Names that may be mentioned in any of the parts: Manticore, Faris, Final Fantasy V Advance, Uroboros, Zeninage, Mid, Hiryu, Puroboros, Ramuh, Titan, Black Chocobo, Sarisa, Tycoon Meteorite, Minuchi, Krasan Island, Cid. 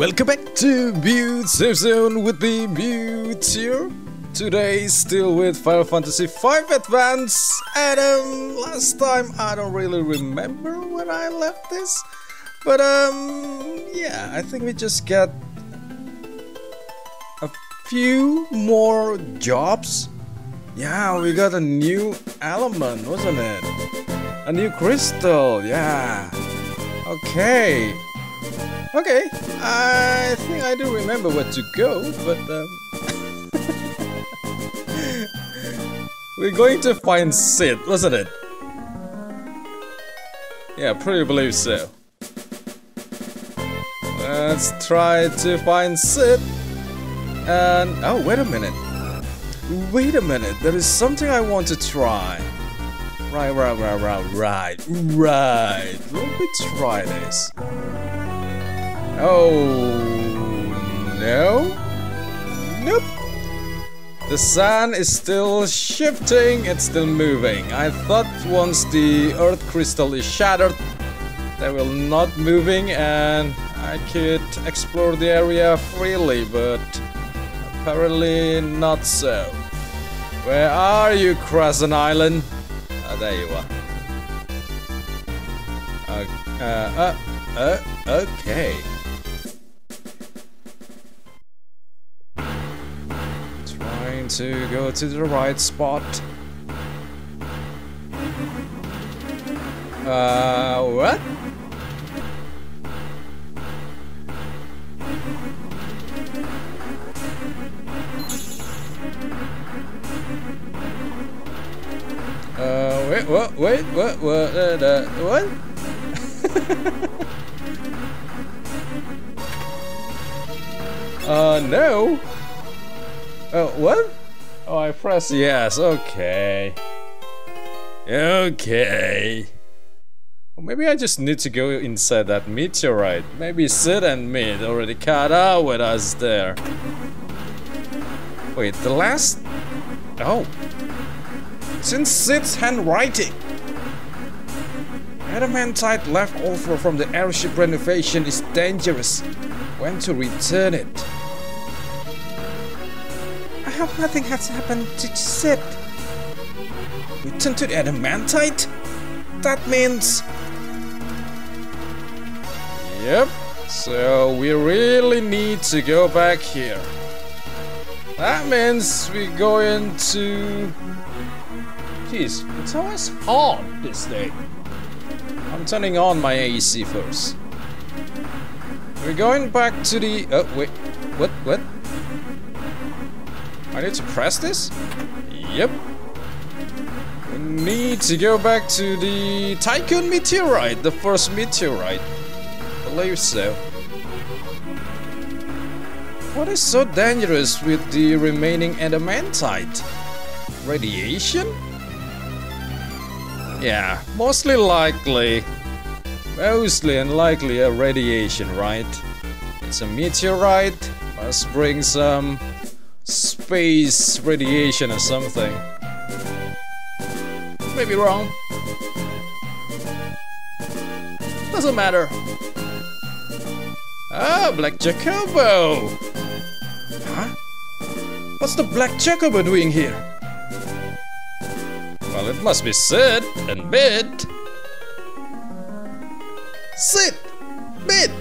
Welcome back to Beauty Safe Zone with the Beauty. Today still with Final Fantasy V Advance, and last time I don't really remember when I left this, but yeah, I think we just got a few more jobs. Yeah, we got a new element, wasn't it? A new crystal, yeah. Okay, I think I do remember where to go, but we're going to find Cid, wasn't it? Yeah, pretty believe so. Let's try to find Cid. And oh, wait a minute, there is something I want to try. Right. Let me try this. Oh, no. Nope. The sand is still shifting, it's still moving. I thought once the earth crystal is shattered, they will not moving and I could explore the area freely, but apparently not so. Where are you, Krasan Island? Ah, there you are. Okay. To go to the right spot. What? Wait, what? No. What? Oh, I press yes, okay. Well, maybe I just need to go inside that meteorite. Maybe Cid and Mid already cut out with us there. Wait, the last... Oh. Since Sid's handwriting. Adamantite left over from the airship renovation is dangerous. When to return it? I hope nothing has happened to Cid. Return to the adamantite? That means... Yep, so we really need to go back here. That means we're going to... Jeez, it's always hard this day. I'm turning on my AC first. We're going back to the... Oh, wait, what? I need to press this? Yep. We need to go back to the Tycoon Meteorite, the first meteorite. I believe so. What is so dangerous with the remaining adamantite? Radiation? Yeah, mostly and likely a radiation, right? It's a meteorite, must bring some... space radiation or something. Maybe wrong. Doesn't matter. Ah, Black Chocobo! Huh? What's the Black Chocobo doing here? Well, it must be Cid and Mid. Cid! Mid!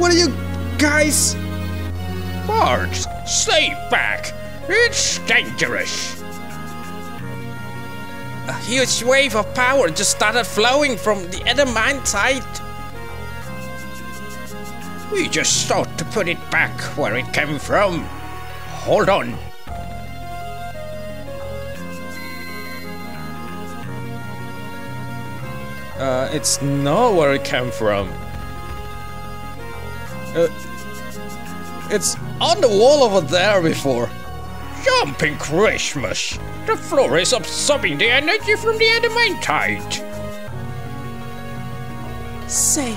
What are you guys? Barge, stay back! It's dangerous! A huge wave of power just started flowing from the adamantite. We just sought to put it back where it came from. Hold on. It's not where it came from. It's on the wall over there before. Jumping Christmas! The floor is absorbing the energy from the adamantite. Say,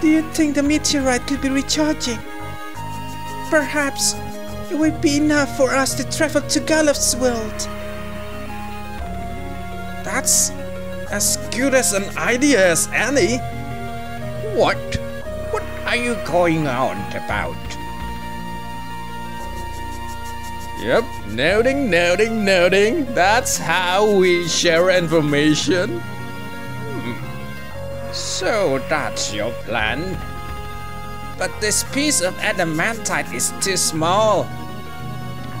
do you think the meteorite could be recharging? Perhaps it would be enough for us to travel to Gallup's world. That's as good as an idea as any. What? What are you going on about? Yep, noting. That's how we share information. So that's your plan. But this piece of adamantite is too small.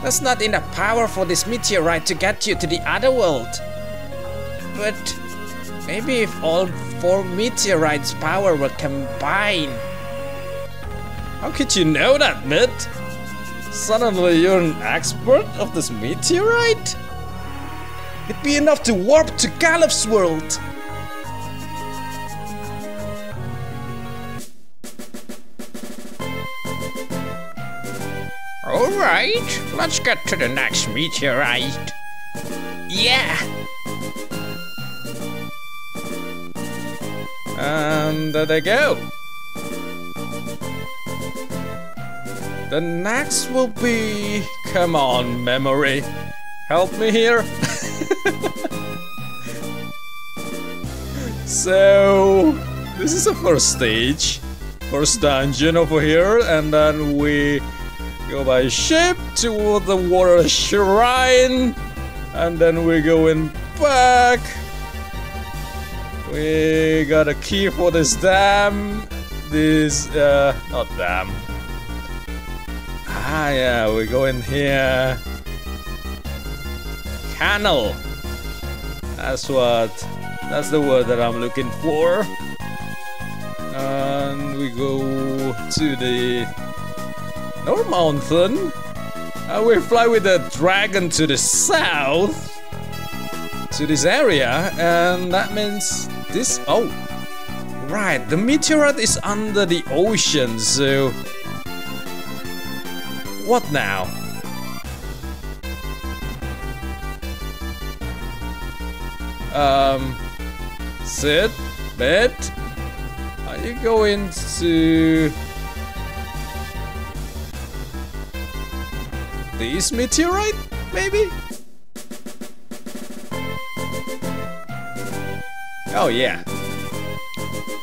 That's not enough power for this meteorite to get you to the other world. But maybe if all four meteorites' power were combined. How could you know that, Mid? Suddenly you're an expert of this meteorite? It'd be enough to warp to Gallup's world. Alright, let's get to the next meteorite. Yeah! And there they go. The next will be... Come on, memory. Help me here. So... This is the first stage. First dungeon over here, and then we... go by ship toward the water shrine, and then we're going back. We got a key for this dam. This, not dam. Ah, yeah, we go in here. Canal. That's what. That's the word that I'm looking for. And we go to the. Or mountain. We fly with the dragon to the south to this area, and that means this. Oh, right. The meteorite is under the ocean. So what now? Cid, Mid, are you going to? This meteorite, maybe? Oh, yeah.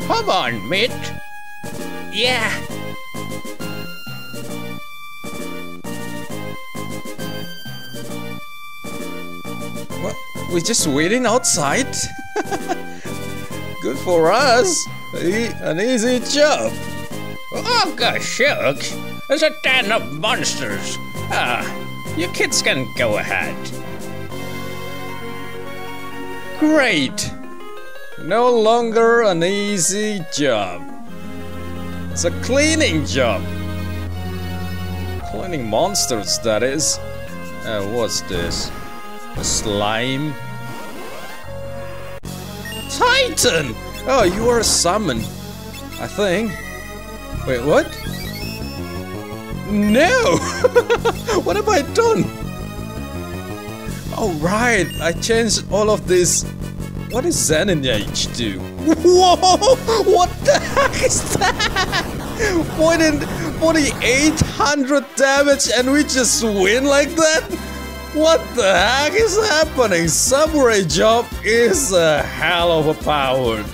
Come on, Mid. Yeah. What? We're just waiting outside? Good for us. An easy job. Oh, gosh, shucks. There's a ton of monsters. Ah, you kids can go ahead. Great! No longer an easy job. It's a cleaning job. Cleaning monsters, that is. What's this? A slime? Titan! Oh, you are summoned, I think. Wait, what? No! What have I done? Oh, right. I changed all of this. What does Zeninage do? Whoa! What the heck is that? 4,800 damage and we just win like that? What the heck is happening? Samurai Job is a hell of overpowered.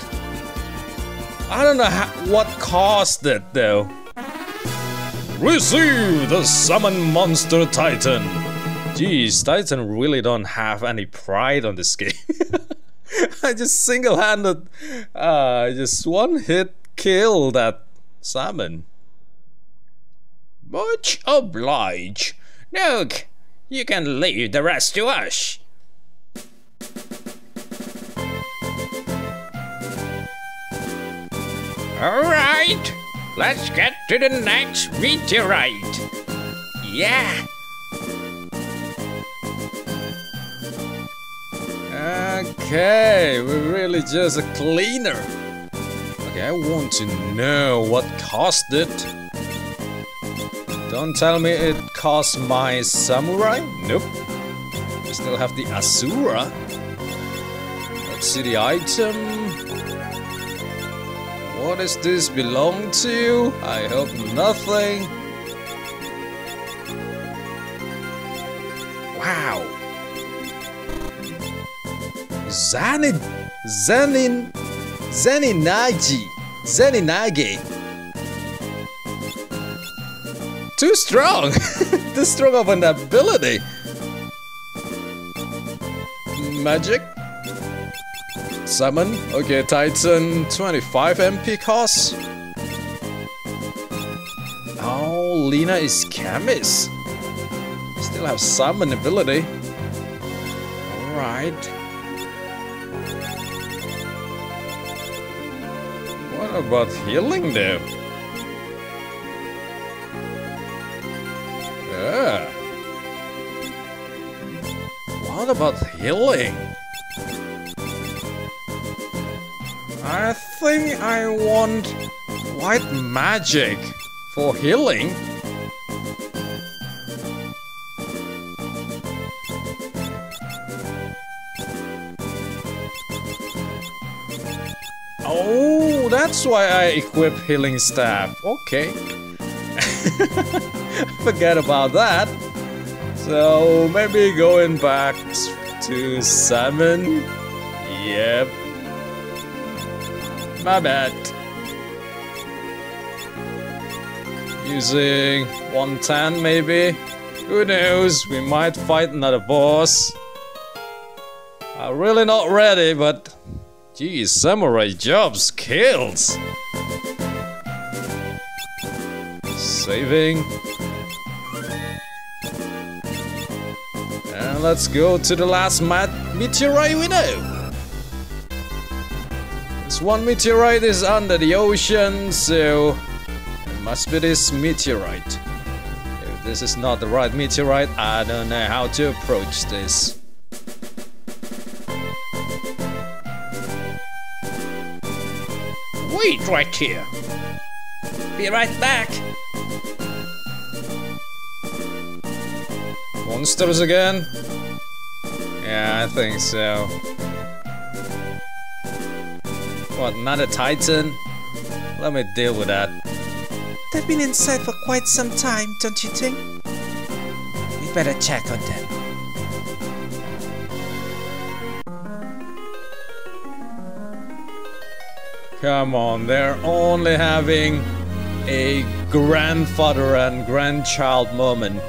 I don't know what caused it, though. Receive the summon monster Titan. Jeez, Titan really don't have any pride on this game. I just single-handed, just one-hit kill that summon. Much obliged. Nook, you can leave the rest to us. All right. Let's get to the next meteorite. Yeah. Okay, we're really just a cleaner. Okay, I want to know what caused it. Don't tell me it caused my samurai. Nope. I still have the Asura. Let's see the item. What does this belong to? I hope nothing. Wow. Zeninage. too strong! Too strong of an ability! Magic? Summon? Okay, Titan, 25 MP cost. Oh, Lina is Camis. Still have summon ability. Alright. What about healing there? Yeah. What about healing? I think I want white magic for healing. Oh, that's why I equip healing staff. Okay. Forget about that. So maybe going back to salmon. Yep. My bad. Using 110 maybe. Who knows? We might fight another boss. I'm really not ready, but geez, samurai jobs kills. Saving. And let's go to the last meteorite we know. This one meteorite is under the ocean, so it must be this meteorite. If this is not the right meteorite, I don't know how to approach this. Wait right here. Be right back. Monsters again? Yeah, I think so. What, another Titan? Let me deal with that. They've been inside for quite some time, don't you think? We better check on them. Come on, they're only having a grandfather and grandchild moment.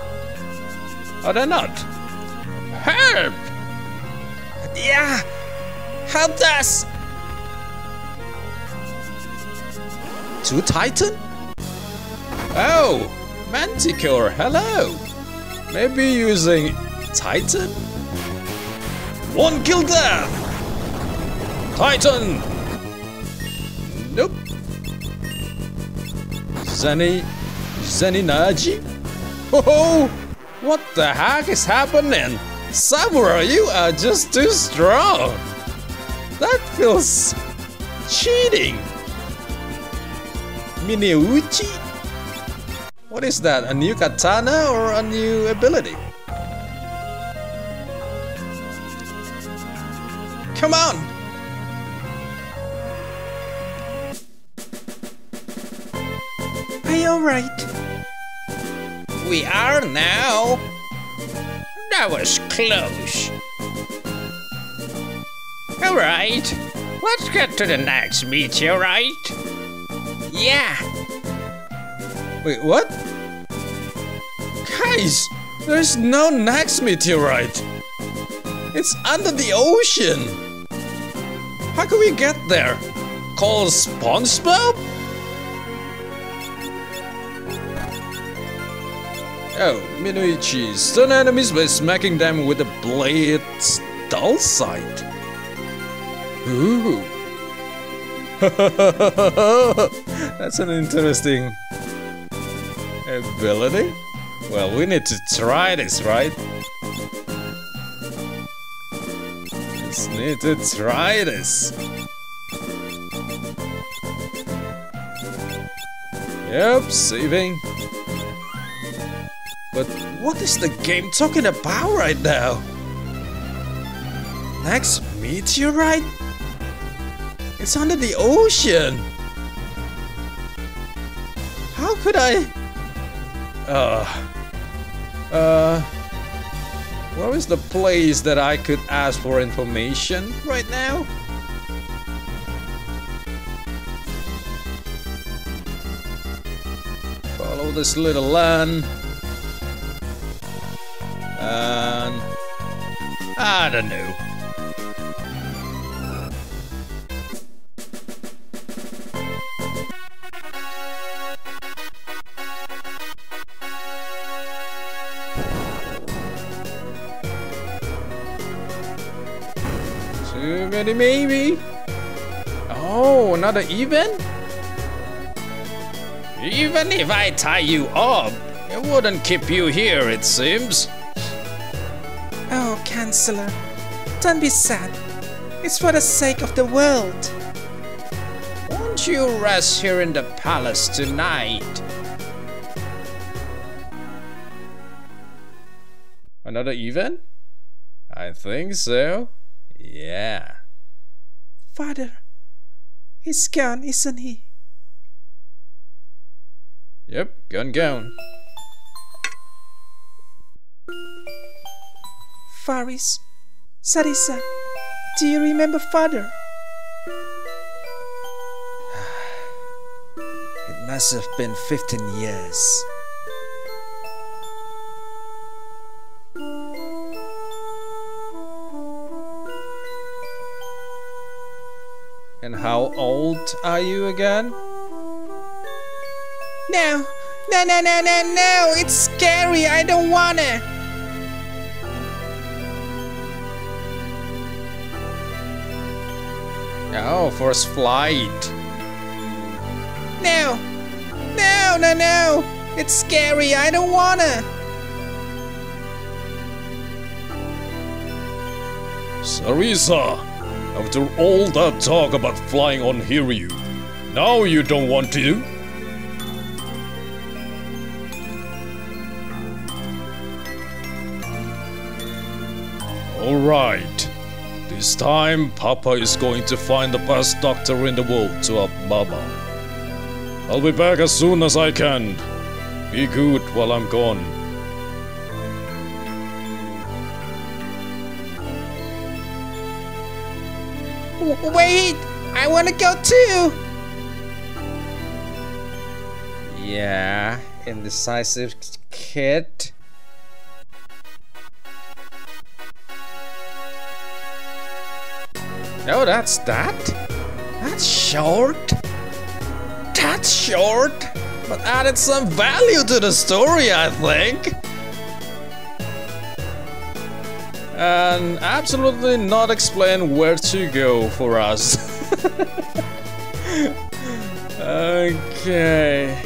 Are they not? Help! Yeah! Help us! Two Titan? Oh! Manticore, hello! Maybe using Titan? One kill death! Titan! Nope. Zeninage? Oh, what the heck is happening? Samurai, you are just too strong. That feels cheating. Minuchi? What is that? A new katana or a new ability? Come on. Alright. We are now. That was close. Alright. Let's get to the next meteorite. Yeah. Wait, what? Guys, there's no next meteorite. It's under the ocean. How can we get there? Call SpongeBob? Oh, Minuchi, stun enemies by smacking them with a blade's dull side. Ooh. That's an interesting ability. Well, we need to try this, right? Just need to try this. Yep, saving. But what is the game talking about right now? Next meteorite? It's under the ocean! How could I... where is the place that I could ask for information right now? Follow all this little land. And I don't know. Too many maybe. Oh, another even? Even if I tie you up, it wouldn't keep you here, it seems. Oh, Chancellor, don't be sad. It's for the sake of the world. Won't you rest here in the palace tonight? Another even? I think so. Yeah. Father, he's gone, isn't he? Yep, gone. Faris, Sarisa, do you remember Father? It must have been 15 years. And how old are you again? No, no, no, no, no, no, it's scary, I don't wanna. Oh, first flight. No, no, no, no, it's scary, I don't wanna. Sarisa, after all that talk about flying on Hiryu, now you don't want to? Alright, this time Papa is going to find the best doctor in the world to help Mama. I'll be back as soon as I can. Be good while I'm gone. Wait, I want to go too! Yeah, indecisive kid. Oh, that's that? That's short. That's short, but added some value to the story, I think. And absolutely not explain where to go for us. Okay.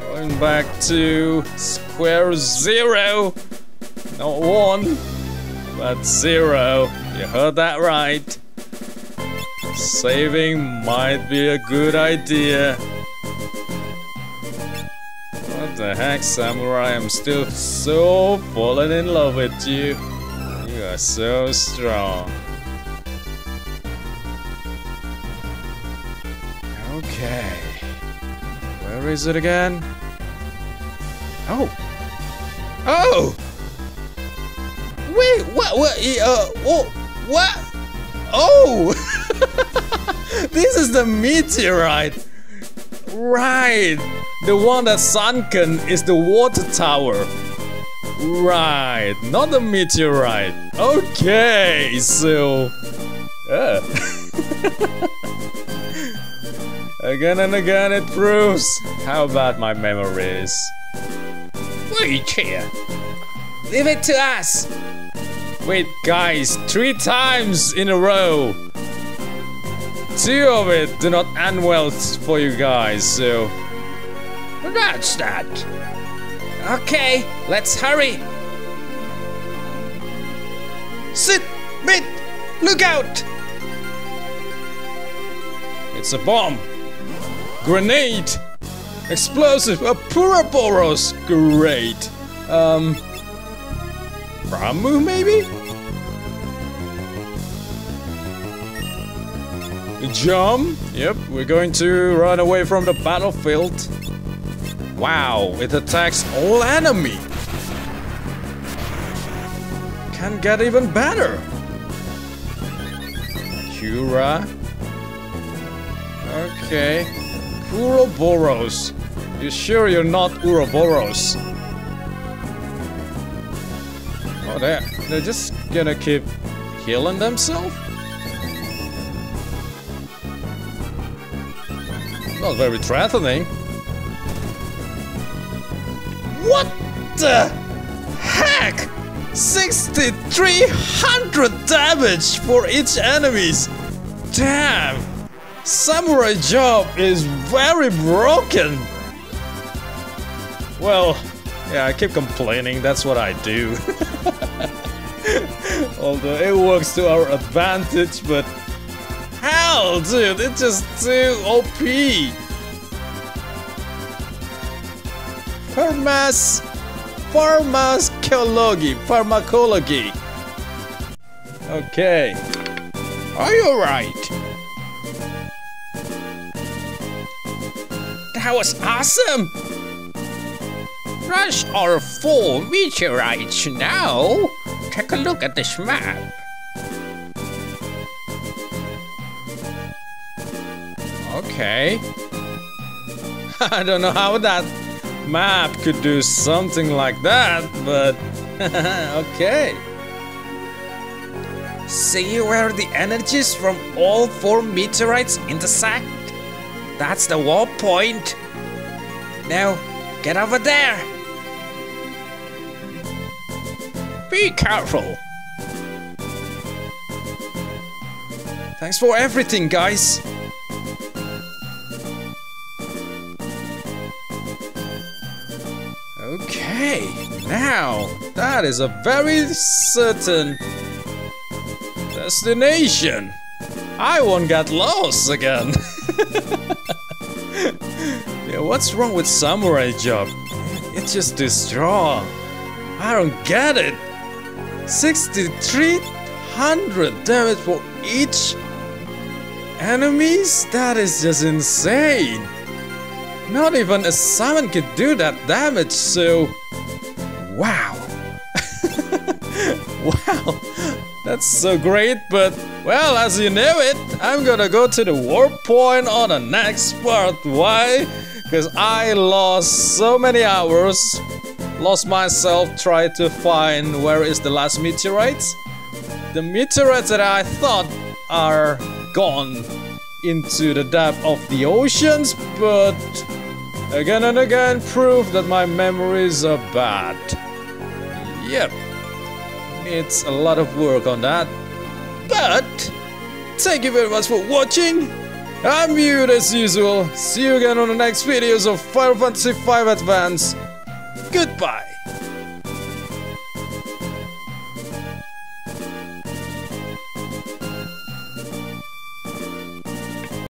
Going back to square zero. Not one, but zero. You heard that right. Saving might be a good idea. What the heck, Samurai? I'm still so falling in love with you. You are so strong. Okay. Where is it again? Oh! Oh! Wait, what? Oh! This is the meteorite! Right! The one that's sunken is the water tower. Right, not the meteorite. Okay, so... Again and again it proves how bad my memory is. Wait here! Leave it to us! Wait guys, 3 times in a row! 2 of it do not end well for you guys, so... That's that! Okay, let's hurry! Cid! Mid! Look out! It's a bomb! Grenade! Explosive! A Puroboros! Great! Ramu, maybe? Jump. Yep, we're going to run away from the battlefield. Wow, it attacks all enemy. Can get even better. Cura. Okay. Puroboros. You sure you're not Uroboros? Oh, they're just gonna keep healing themselves? Not very threatening. What the heck? 6,300 damage for each enemies. Damn! Samurai Job is very broken! Well, yeah, I keep complaining, that's what I do. Although it works to our advantage, but... hell, dude, it's just too OP! Pharmacology. Okay. Are you alright? That was awesome! Rush our four meteorites now! Take a look at this map. Okay. I don't know how that map could do something like that, but... okay. See where the energies from all four meteorites intersect? That's the wall point. Now, get over there. Be careful. Thanks for everything, guys. Okay, now that is a very certain destination. I won't get lost again. Yeah, what's wrong with Samurai Job? It's just too strong. I don't get it. 6,300 damage for each enemies? That is just insane. Not even a summon could do that damage, so... wow. Wow, that's so great, but... well, as you know it, I'm gonna go to the warp point on the next part. Why? Because I lost so many hours, lost myself trying to find where is the last meteorites. The meteorites that I thought are gone into the depth of the oceans, but again and again prove that my memories are bad. Yep, it's a lot of work on that. But thank you very much for watching. I'm Mute as usual. See you again on the next videos of Final Fantasy V Advance. Goodbye.